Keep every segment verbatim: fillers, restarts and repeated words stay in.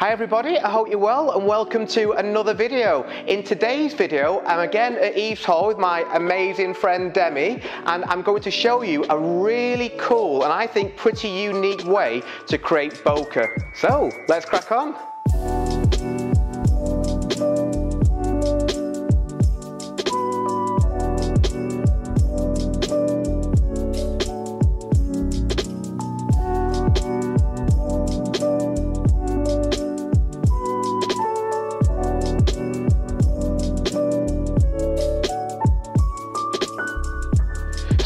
Hi everybody, I hope you're well and welcome to another video. In today's video, I'm again at Eaves Hall with my amazing friend Demi, and I'm going to show you a really cool and I think pretty unique way to create bokeh. So, let's crack on.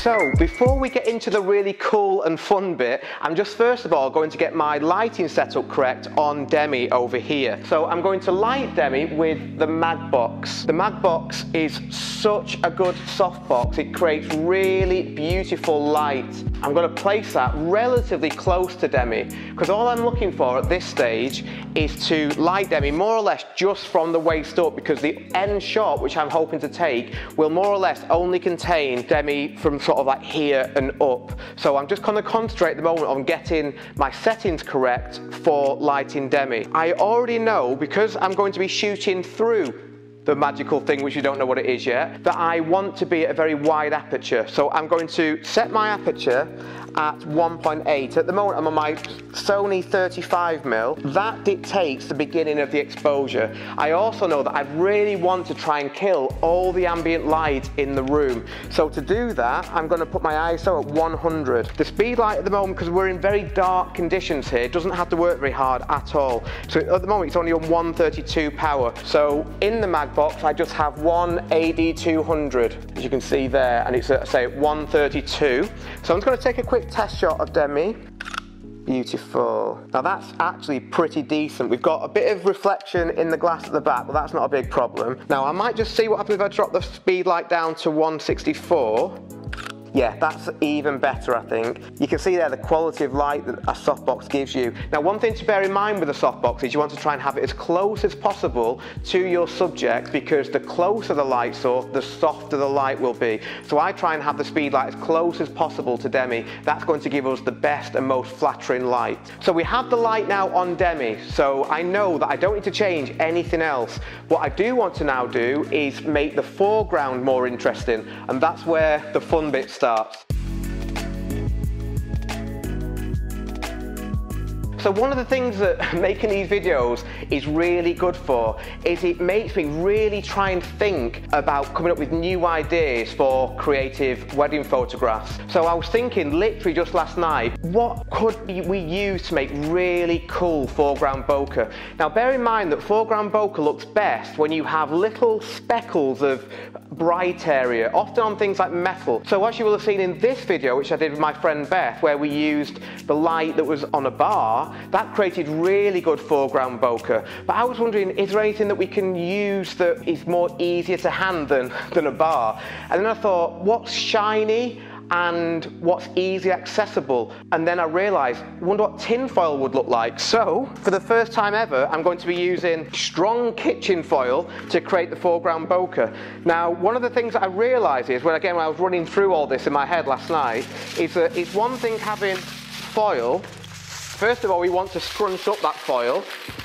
So, before we get into the really cool and fun bit, I'm just first of all going to get my lighting setup correct on Demi over here. So I'm going to light Demi with the MagBox. The MagBox is such a good softbox. It creates really beautiful light. I'm going to place that relatively close to Demi, because all I'm looking for at this stage is to light Demi more or less just from the waist up, because the end shot, which I'm hoping to take, will more or less only contain Demi from sort of like here and up. So I'm just gonna concentrate at the moment on getting my settings correct for lighting Demi. I already know, because I'm going to be shooting through the magical thing, which you don't know what it is yet, that I want to be at a very wide aperture. So I'm going to set my aperture at one point eight. At the moment I'm on my Sony thirty-five millimeter. That dictates the beginning of the exposure. I also know that I really want to try and kill all the ambient light in the room. So to do that, I'm going to put my I S O at one hundred. The speed light at the moment, because we're in very dark conditions here, doesn't have to work very hard at all. So at the moment it's only on one thirty-two power. So in the mag box I just have one A D two hundred, as you can see there, and it's at, say, one thirty-two. So I'm just going to take a quick test shot of Demi. Beautiful. Now that's actually pretty decent. We've got a bit of reflection in the glass at the back, but that's not a big problem. Now I might just see what happens if I drop the speed light down to one sixty-four. Yeah, that's even better, I think. You can see there the quality of light that a softbox gives you. Now, one thing to bear in mind with a softbox is you want to try and have it as close as possible to your subject, because the closer the light source, the softer the light will be. So I try and have the speed light as close as possible to Demi. That's going to give us the best and most flattering light. So we have the light now on Demi, so I know that I don't need to change anything else. What I do want to now do is make the foreground more interesting, and that's where the fun bit starts. Starts. So one of the things that making these videos is really good for is it makes me really try and think about coming up with new ideas for creative wedding photographs. So I was thinking literally just last night, what could we use to make really cool foreground bokeh? Now bear in mind that foreground bokeh looks best when you have little speckles of bright area, often on things like metal. So as you will have seen in this video, which I did with my friend Beth, where we used the light that was on a bar, that created really good foreground bokeh. But I was wondering, is there anything that we can use that is more easier to hand than, than a bar? And then I thought, what's shiny and what's easy accessible? And then I realized, I wonder what tin foil would look like. So, for the first time ever, I'm going to be using strong kitchen foil to create the foreground bokeh. Now, one of the things that I realized is, when again, when I was running through all this in my head last night, is that it's one thing having foil. First of all, we want to scrunch up that foil,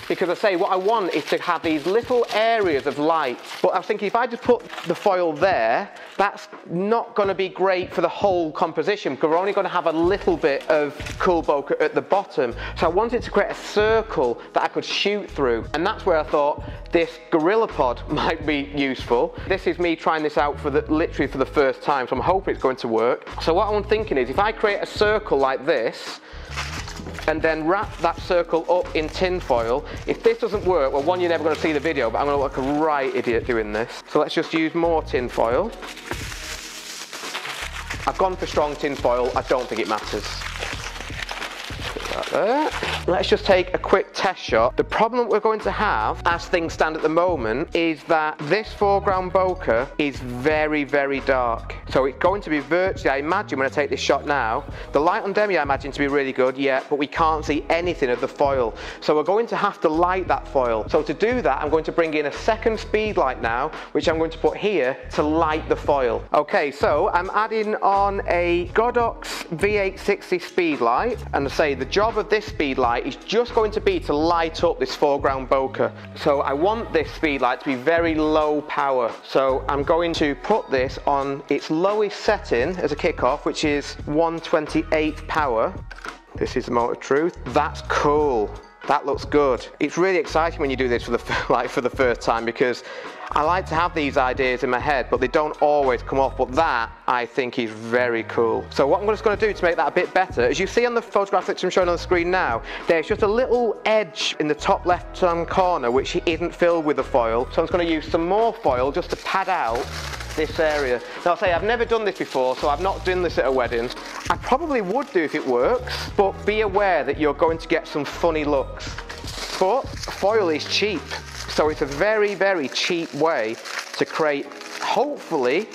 because I say what I want is to have these little areas of light. But I was thinking, if I just put the foil there, that's not going to be great for the whole composition, because we're only going to have a little bit of cool bokeh at the bottom. So I wanted to create a circle that I could shoot through, and that's where I thought this GorillaPod might be useful. This is me trying this out for the, literally for the first time, so I'm hoping it's going to work. So what I'm thinking is, if I create a circle like this, and then wrap that circle up in tin foil. If this doesn't work, well, one, you're never gonna see the video, but I'm gonna look like a right idiot doing this. So let's just use more tin foil. I've gone for strong tin foil. I don't think it matters. Let's just take a quick test shot. The problem we're going to have, as things stand at the moment, is that this foreground bokeh is very, very dark. So it's going to be virtually, I imagine when I take this shot now, the light on Demi I imagine to be really good, yeah, but we can't see anything of the foil. So we're going to have to light that foil. So to do that, I'm going to bring in a second speed light now, which I'm going to put here to light the foil. Okay, so I'm adding on a Godox V eight sixty speed light, and I say the job job of this speed light is just going to be to light up this foreground bokeh. So I want this speed light to be very low power. So I'm going to put this on its lowest setting as a kickoff, which is one twenty-eighth power. This is the moment of truth. That's cool. That looks good. It's really exciting when you do this for the, like, for the first time, because I like to have these ideas in my head, but they don't always come off. But that, I think, is very cool. So what I'm just going to do to make that a bit better, as you see on the photograph that I'm showing on the screen now, there's just a little edge in the top left-hand corner which isn't filled with the foil. So I'm just going to use some more foil just to pad out this area. Now, I'll say I've never done this before, so I've not done this at a wedding. I probably would do if it works, but be aware that you're going to get some funny looks. But foil is cheap, so it's a very, very cheap way to create, hopefully,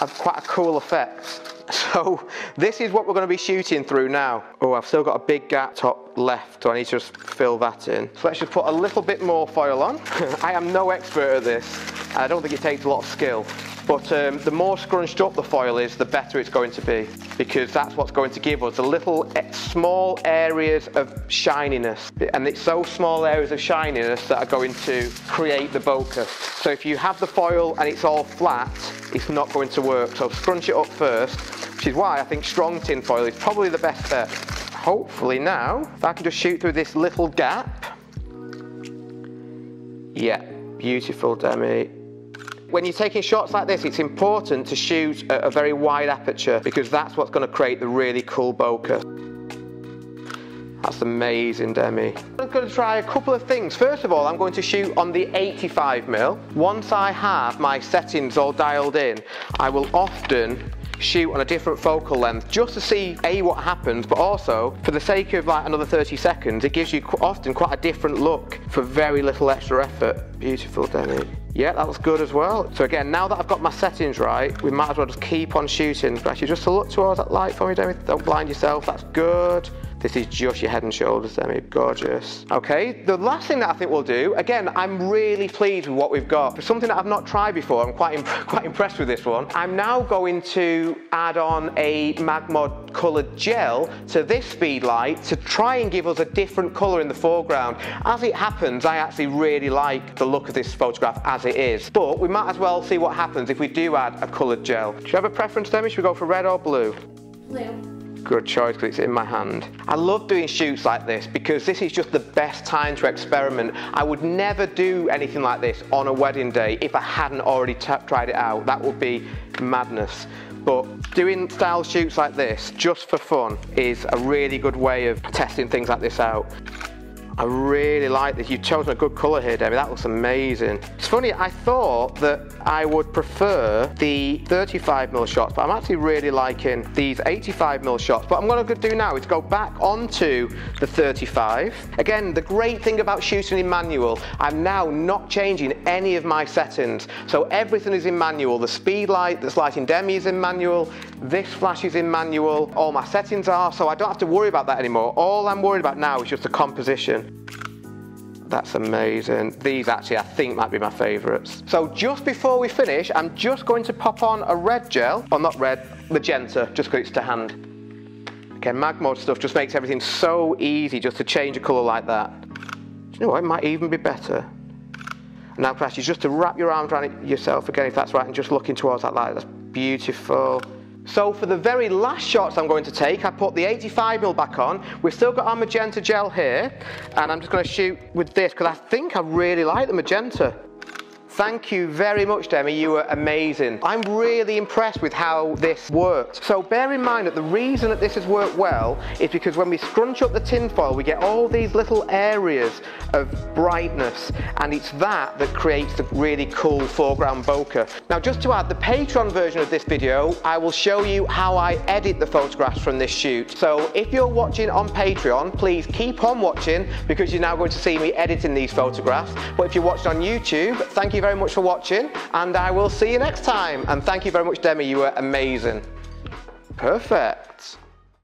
a quite a cool effect. So this is what we're going to be shooting through now. Oh, I've still got a big gap top left, so I need to just fill that in. So let's just put a little bit more foil on. I am no expert at this. I don't think it takes a lot of skill. But um, the more scrunched up the foil is, the better it's going to be, because that's what's going to give us the little small areas of shininess. And it's those small areas of shininess that are going to create the bokeh. So if you have the foil and it's all flat, it's not going to work. So scrunch it up first, which is why I think strong tin foil is probably the best bet. Hopefully now, if I can just shoot through this little gap. Yeah, beautiful, Demi. When you're taking shots like this, it's important to shoot at a very wide aperture, because that's what's going to create the really cool bokeh. That's amazing, Demi. I'm going to try a couple of things. First of all, I'm going to shoot on the eighty-five millimeter. Once I have my settings all dialed in, I will often shoot on a different focal length just to see A, what happens, but also for the sake of like another thirty seconds, it gives you often quite a different look for very little extra effort. Beautiful, Demi. Yeah, that looks good as well. So again, now that I've got my settings right, we might as well just keep on shooting. Actually, just to look towards that light for me, Demi. Don't blind yourself, that's good. This is just your head and shoulders, Demi, gorgeous. Okay, the last thing that I think we'll do, again, I'm really pleased with what we've got. For something that I've not tried before, I'm quite, imp quite impressed with this one. I'm now going to add on a MagMod coloured gel to this speed light to try and give us a different colour in the foreground. As it happens, I actually really like the look of this photograph as it is, but we might as well see what happens if we do add a coloured gel. Do you have a preference, Demi? Should we go for red or blue? Blue. Good choice, because it's in my hand. I love doing shoots like this because this is just the best time to experiment. I would never do anything like this on a wedding day if I hadn't already tried it out. That would be madness. But doing style shoots like this just for fun is a really good way of testing things like this out. I really like this. You've chosen a good colour here, Demi. That looks amazing. It's funny, I thought that I would prefer the thirty-five millimeter shots, but I'm actually really liking these eighty-five millimeter shots. What I'm going to do now is go back onto the thirty-five. Again, the great thing about shooting in manual, I'm now not changing any of my settings. So everything is in manual. The speed light that's lighting Demi is in manual. This flash is in manual. All my settings are, so I don't have to worry about that anymore. All I'm worried about now is just the composition. That's amazing. These actually I think might be my favourites. So just before we finish, I'm just going to pop on a red gel, or not red, magenta, just because it's to hand. Okay, MagMod stuff just makes everything so easy just to change a colour like that. Do you know what, it might even be better. Now, Crash, is just to wrap your arms around it yourself again, if that's right, and just looking towards that light. That's beautiful. So for the very last shots I'm going to take, I put the eighty-five millimeter back on. We've still got our magenta gel here, and I'm just going to shoot with this because I think I really like the magenta. Thank you very much, Demi, you were amazing. I'm really impressed with how this worked. So bear in mind that the reason that this has worked well is because when we scrunch up the tin foil, we get all these little areas of brightness, and it's that that creates the really cool foreground bokeh. Now, just to add, the Patreon version of this video, I will show you how I edit the photographs from this shoot. So if you're watching on Patreon, please keep on watching, because you're now going to see me editing these photographs. But if you're watching on YouTube, thank you very much for watching, and I will see you next time. And thank you very much, Demi, you were amazing. Perfect.